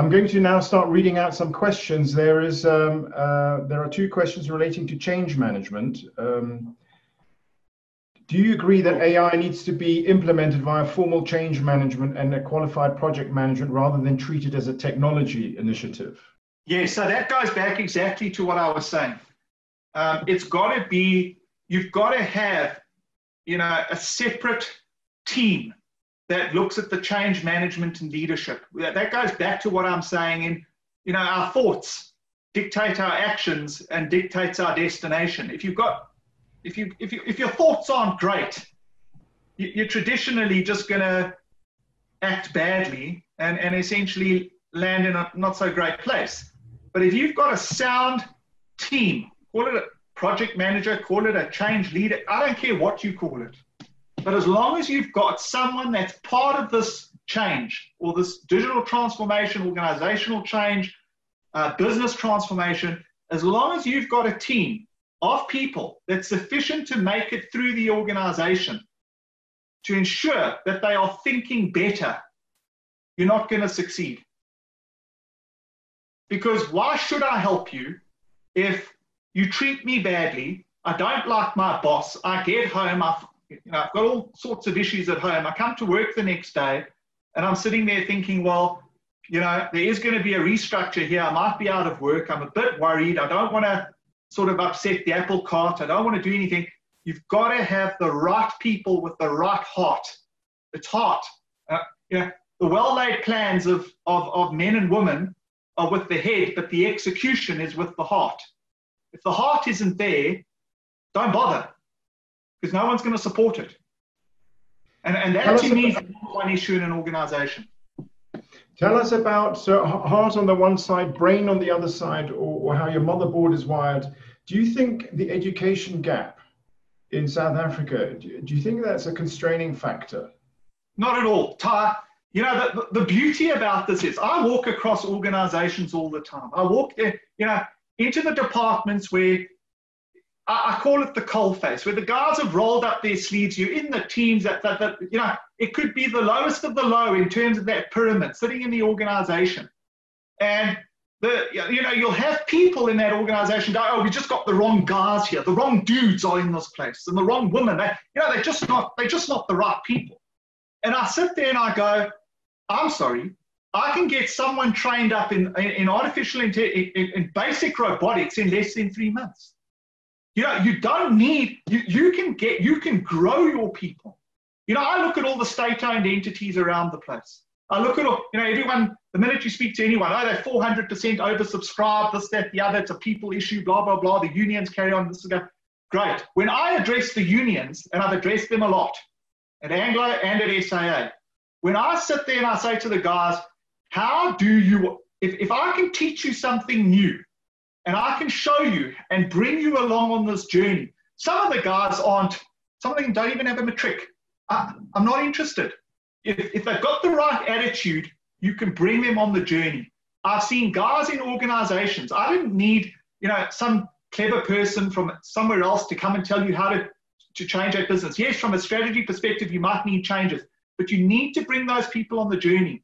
I'm going to now start reading out some questions. There are two questions relating to change management. Do you agree that AI needs to be implemented via formal change management and a qualified project management rather than treated as a technology initiative? Yes, so that goes back exactly to what I was saying. It's got to be, you've got to have, you know, a separate team that looks at the change management and leadership. That goes back to what I'm saying in, you know, our thoughts dictate our actions and dictates our destination. If you've got, if your thoughts aren't great, you're traditionally just going to act badly and essentially land in a not so great place. But if you've got a sound team, call it a project manager, call it a change leader, I don't care what you call it. But as long as you've got someone that's part of this change or this digital transformation, organizational change, business transformation, as long as you've got a team of people that's sufficient to make it through the organization to ensure that they are thinking better, you're not going to succeed. Because why should I help you if you treat me badly, I don't like my boss, I get home, I've got all sorts of issues at home, I come to work the next day and I'm sitting there thinking, well, you know, there is going to be a restructure here, I might be out of work, I'm a bit worried, I don't want to sort of upset the apple cart, I don't want to do anything. You've got to have the right people with the right heart. It's heart. You know, the well-laid plans of men and women are with the head, but the execution is with the heart. If the heart isn't there, don't bother, because no one's going to support it. And that to me is the number one issue in an organization. Tell us about, so heart on the one side, brain on the other side, or how your motherboard is wired. Do you think the education gap in South Africa, do you think that's a constraining factor? Not at all. You know, the beauty about this is I walk across organizations all the time. I walk there, you know, into the departments where I call it the coalface, where the guys have rolled up their sleeves. You're in the teams that you know, it could be the lowest of the low in terms of that pyramid sitting in the organization. And, you know, you'll have people in that organization go, oh, we just got the wrong guys here. The wrong dudes are in this place and the wrong women. You know, they're just not the right people. And I sit there and I go, I'm sorry, I can get someone trained up in artificial intelligence, in basic robotics in less than 3 months. You know, you don't need, you can grow your people. You know, I look at all the state-owned entities around the place. I look at all, you know, everyone, the minute you speak to anyone, oh, they're 400% oversubscribed, this, that, the other, it's a people issue, blah, blah, blah, the unions carry on, this is great. When I address the unions, and I've addressed them a lot, at Anglo and at SAA, when I sit there and I say to the guys, how do you, if I can teach you something new, and I can show you and bring you along on this journey. Some of the guys aren't, some of them don't even have a matric. I'm not interested. If they've got the right attitude, you can bring them on the journey. I've seen guys in organizations. I didn't need, you know, some clever person from somewhere else to come and tell you how to change that business. Yes, from a strategy perspective, you might need changes, but you need to bring those people on the journey.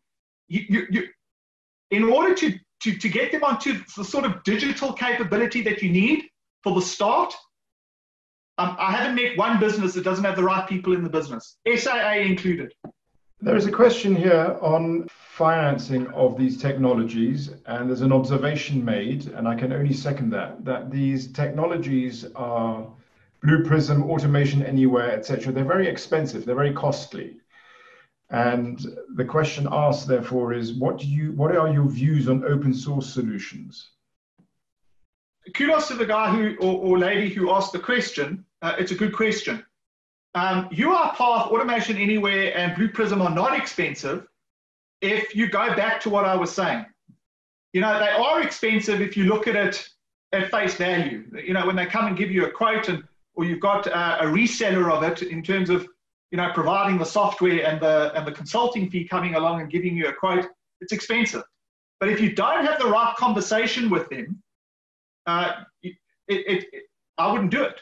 In order to get them onto the sort of digital capability that you need for the start, I haven't met one business that doesn't have the right people in the business, SIA included. There is a question here on financing of these technologies, and there's an observation made, and I can only second that these technologies are Blue Prism, Automation Anywhere, etc. They're very expensive, they're very costly. And the question asked, therefore, is what are your views on open source solutions? Kudos to the guy or lady who asked the question. It's a good question. UiPath, Automation Anywhere, and Blue Prism are not expensive. If you go back to what I was saying, you know, they are expensive if you look at it at face value. You know, when they come and give you a quote, or you've got a reseller of it in terms of, you know, providing the software and the consulting fee coming along and giving you a quote, it's expensive. But if you don't have the right conversation with them, I wouldn't do it.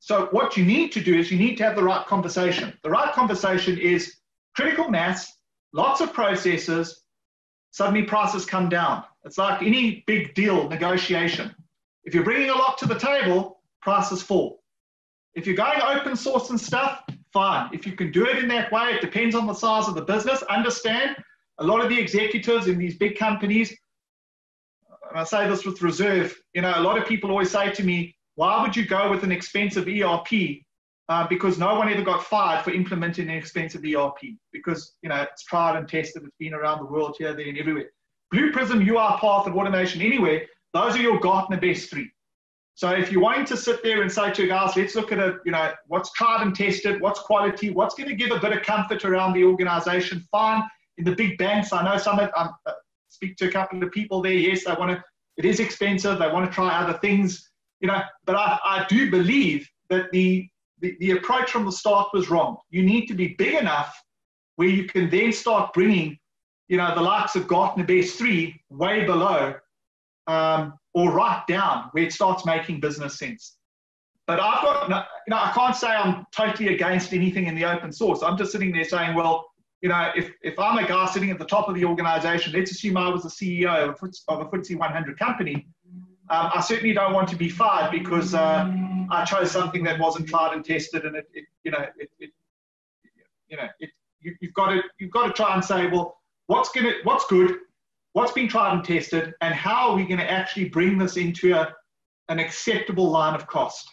So what you need to do is you need to have the right conversation. The right conversation is critical mass, lots of processes, Suddenly prices come down. It's like any big deal negotiation. If you're bringing a lot to the table, prices fall. If you're going open source and stuff, fine. If you can do it in that way, it depends on the size of the business. Understand, a lot of the executives in these big companies, and I say this with reserve, you know, a lot of people always say to me, why would you go with an expensive ERP? Because no one ever got fired for implementing an expensive ERP, because, you know, it's tried and tested, it's been around the world, here, there, and everywhere. Blue Prism, UiPath, and Automation Anywhere, those are your Gartner best three. So if you're wanting to sit there and say to your guys, let's look at a, you know, what's tried and tested, what's quality, what's going to give a bit of comfort around the organization, fine. In the big banks, I know some of, I speak to a couple of people there, yes, they want to, it is expensive, they want to try other things, you know, but I do believe that the approach from the start was wrong. You need to be big enough where you can then start bringing, you know, the likes of Gartner Best 3 way below, or right down where it starts making business sense. But I've got, you know, I can't say I'm totally against anything in the open source. I'm just sitting there saying, well, you know, if I'm a guy sitting at the top of the organization, let's assume I was the CEO of a FTSE 100 company, I certainly don't want to be fired because I chose something that wasn't tried and tested, and you've got to try and say, well, what's good, what's been tried and tested, and how are we going to actually bring this into an acceptable line of cost,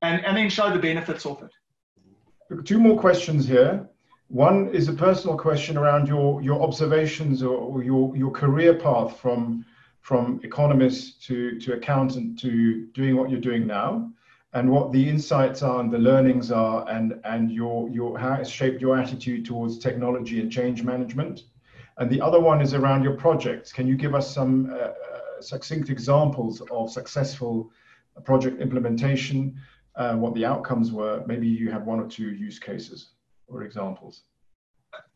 and then show the benefits of it. Two more questions here. One is a personal question around your observations or your career path from economist to accountant to doing what you're doing now, and what the insights are and the learnings are, and your how it's shaped your attitude towards technology and change management. And the other one is around your projects. Can you give us some succinct examples of successful project implementation, what the outcomes were? Maybe you had one or two use cases or examples.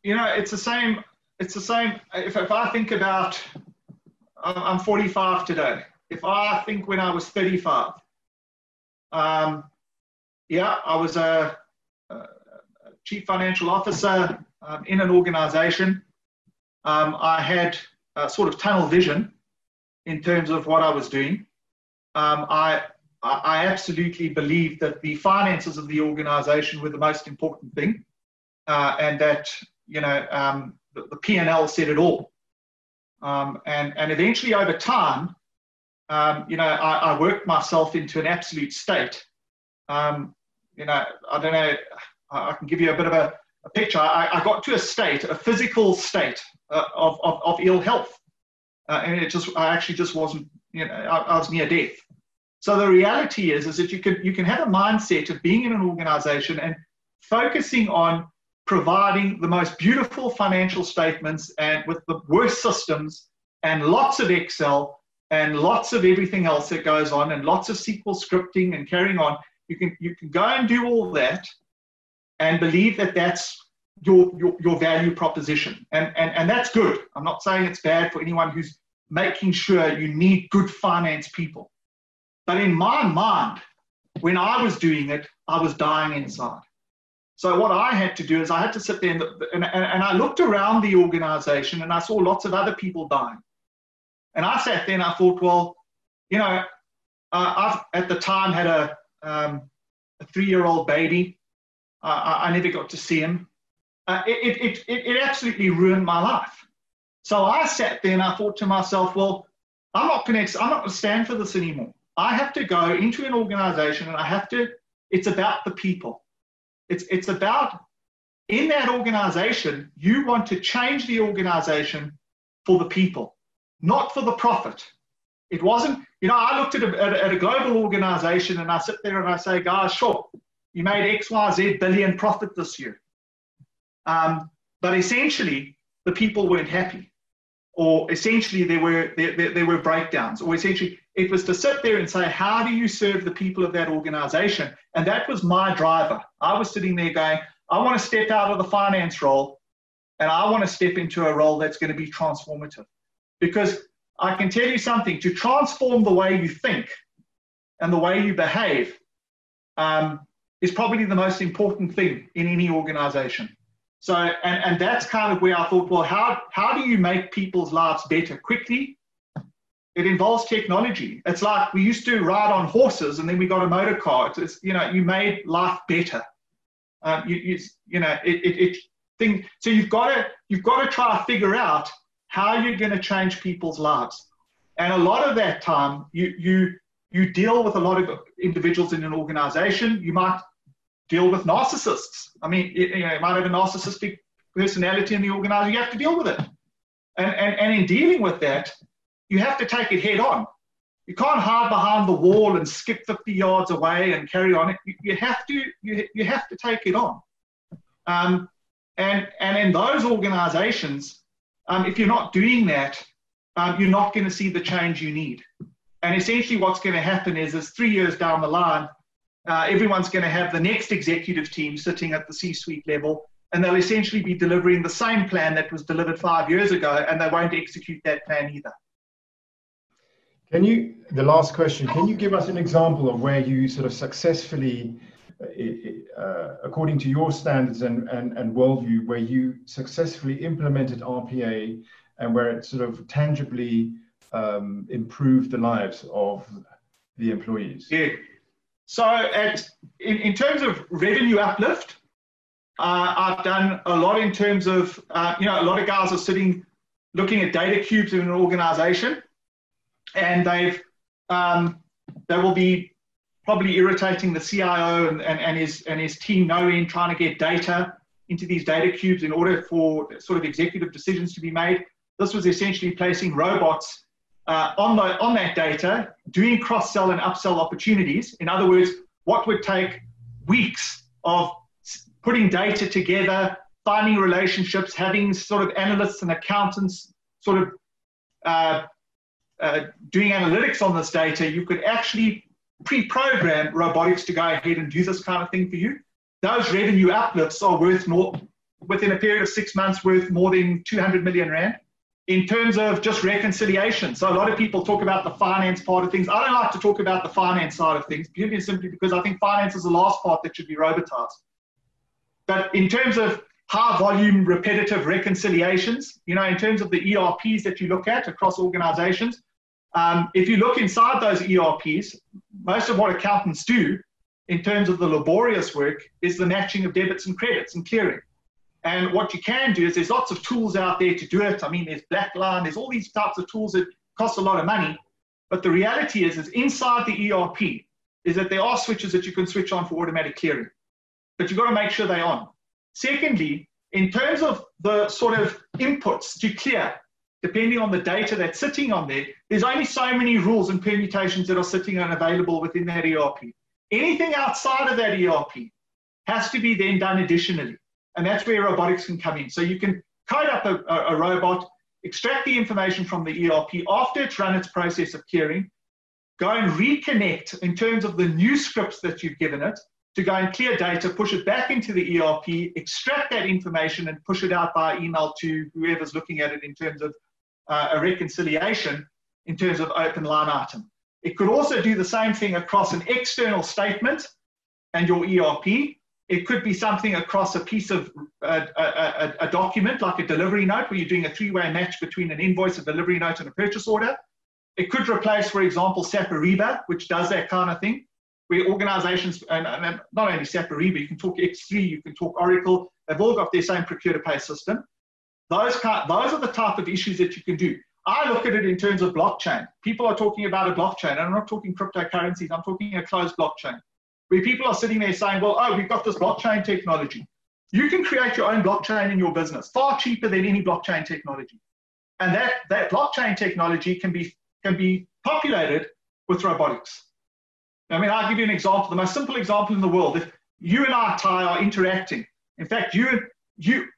You know, it's the same. It's the same. If I think about, I'm 45 today. If I think when I was 35, yeah, I was a chief financial officer in an organization. I had sort of tunnel vision in terms of what I was doing. I absolutely believed that the finances of the organization were the most important thing, and that, you know, the P&L said it all. And eventually over time, you know, I worked myself into an absolute state. You know, I don't know, I can give you a bit of a picture. I got to a state, a physical state of ill health. And it just, I actually just wasn't, you know, I was near death. So the reality is that you can have a mindset of being in an organization and focusing on providing the most beautiful financial statements and with the worst systems and lots of Excel and lots of everything else that goes on and lots of SQL scripting and carrying on. You can go and do all that and believe that that's your value proposition. And that's good. I'm not saying it's bad for anyone who's making sure you need good finance people. But in my mind, when I was doing it, I was dying inside. So what I had to do is I had to sit there and I looked around the organization and I saw lots of other people dying. And I sat there and I thought, well, you know, I've at the time had a 3-year-old baby. I never got to see him. It absolutely ruined my life. So I sat there and I thought to myself, well, I'm not going to stand for this anymore. I have to go into an organization and I have to, it's about the people. It's about, in that organization, you want to change the organization for the people, not for the profit. It wasn't, you know, I looked at a global organization and I sit there and I say, guys, sure, you made XYZ billion profit this year. But essentially, the people weren't happy. Or essentially there were breakdowns, or essentially it was to sit there and say, how do you serve the people of that organization? And that was my driver. I was sitting there going, I want to step out of the finance role and I want to step into a role that's going to be transformative. Because I can tell you something, to transform the way you think and the way you behave is probably the most important thing in any organization. So, and that's kind of where I thought, well, how do you make people's lives better quickly? It involves technology. It's like we used to ride on horses and then we got a motor car. It's, you know, you made life better. So you've got to try to figure out how you're going to change people's lives. And a lot of that time, you deal with a lot of individuals in an organization. You might deal with narcissists. I mean, you might have a narcissistic personality in the organization. You have to deal with it. And in dealing with that, you have to take it head on. You can't hide behind the wall and skip 50 yards away and carry on. You have to take it on. And in those organizations, if you're not doing that, you're not going to see the change you need. And essentially what's going to happen is 3 years down the line, everyone's going to have the next executive team sitting at the C-suite level, and they'll essentially be delivering the same plan that was delivered 5 years ago, and they won't execute that plan either. The last question, can you give us an example of where you sort of successfully, according to your standards and worldview, where you successfully implemented RPA and where it sort of tangibly improved the lives of the employees? Yeah. So in terms of revenue uplift, I've done a lot in terms of, a lot of guys are sitting looking at data cubes in an organization, and they will be probably irritating the CIO and his team knowing, trying to get data into these data cubes in order for sort of executive decisions to be made. This was essentially placing robots on that data, doing cross-sell and upsell opportunities. In other words, what would take weeks of putting data together, finding relationships, having sort of analysts and accountants sort of doing analytics on this data, you could actually pre-program robotics to go ahead and do this kind of thing for you. Those revenue uplifts are worth more, within a period of 6 months, worth more than 200 million rand. In terms of just reconciliation, so a lot of people talk about the finance part of things. I don't like to talk about the finance side of things, purely and simply because I think finance is the last part that should be robotized. But in terms of high-volume, repetitive reconciliations, in terms of the ERPs that you look at across organizations, if you look inside those ERPs, most of what accountants do in terms of the laborious work is the matching of debits and credits and clearing. And what you can do is there's lots of tools out there to do it. I mean, there's Blackline, there's all these types of tools that cost a lot of money. But the reality is inside the ERP is that there are switches that you can switch on for automatic clearing. But you've got to make sure they're on. Secondly, in terms of the sort of inputs to clear, depending on the data that's sitting on there, there's only so many rules and permutations that are sitting and available within that ERP. Anything outside of that ERP has to be then done additionally. And that's where robotics can come in. So you can code up a robot, extract the information from the ERP after it's run its process of clearing, go and reconnect in terms of the new scripts that you've given it to go and clear data, push it back into the ERP, extract that information and push it out by email to whoever's looking at it in terms of a reconciliation, in terms of open line item. It could also do the same thing across an external statement and your ERP. It could be something across a piece of a document, like a delivery note, where you're doing a three-way match between an invoice, a delivery note, and a purchase order. It could replace, for example, SAP Ariba, which does that kind of thing, where organizations, and not only SAP Ariba, you can talk X3, you can talk Oracle, they've all got their same procure-to-pay system. Those are the type of issues that you can do. I look at it in terms of blockchain. People are talking about a blockchain, and I'm not talking cryptocurrencies, I'm talking a closed blockchain, where people are sitting there saying, well, oh, we've got this blockchain technology. You can create your own blockchain in your business, far cheaper than any blockchain technology. And that blockchain technology can be populated with robotics. I mean, I'll give you an example, the most simple example in the world. If you and I, Ty, are interacting, in fact, you,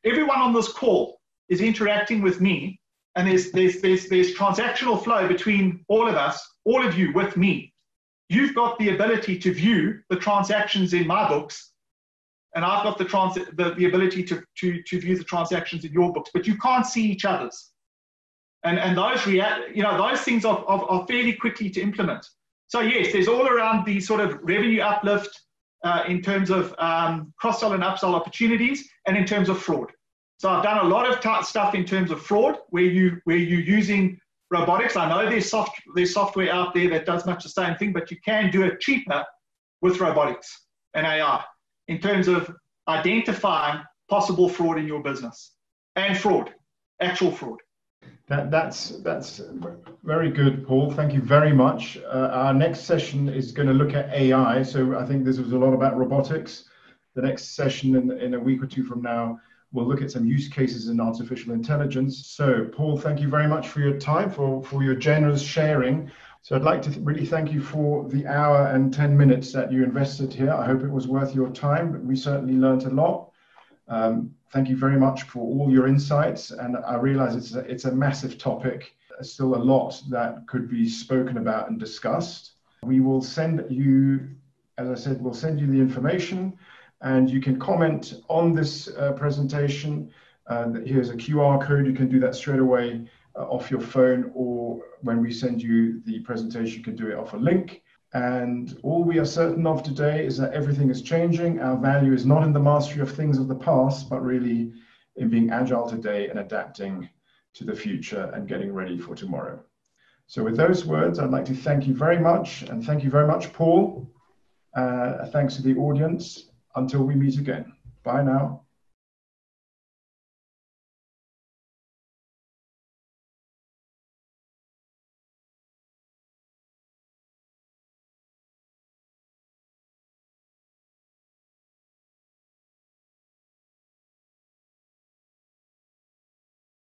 everyone on this call is interacting with me, and there's transactional flow between all of us, all of you with me. You've got the ability to view the transactions in my books, and I've got the ability to view the transactions in your books, but you can't see each other's. And those things are fairly quickly to implement. So yes, there's all around the sort of revenue uplift in terms of cross-sell and upsell opportunities, and in terms of fraud. So I've done a lot of stuff in terms of fraud, where you're using robotics. I know there's software out there that does much the same thing, but you can do it cheaper with robotics and AI in terms of identifying possible fraud in your business and fraud, actual fraud. That's very good, Paul. Thank you very much. Our next session is going to look at AI. So I think this was a lot about robotics. The next session in a week or two from now, we'll look at some use cases in artificial intelligence. So Paul, thank you very much for your time, for your generous sharing. So I'd like to really thank you for the hour and 10 minutes that you invested here. I hope it was worth your time, but we certainly learned a lot. Thank you very much for all your insights, and I realize it's a massive topic. There's still a lot that could be spoken about and discussed. We will send you, as I said, we'll send you the information, and you can comment on this presentation. Here's a QR code. You can do that straight away off your phone, or when we send you the presentation, you can do it off a link. And all we are certain of today is that everything is changing. Our value is not in the mastery of things of the past, but really in being agile today and adapting to the future and getting ready for tomorrow. So with those words, I'd like to thank you very much. And thank you very much, Paul. Thanks to the audience. Until we meet again. Bye now.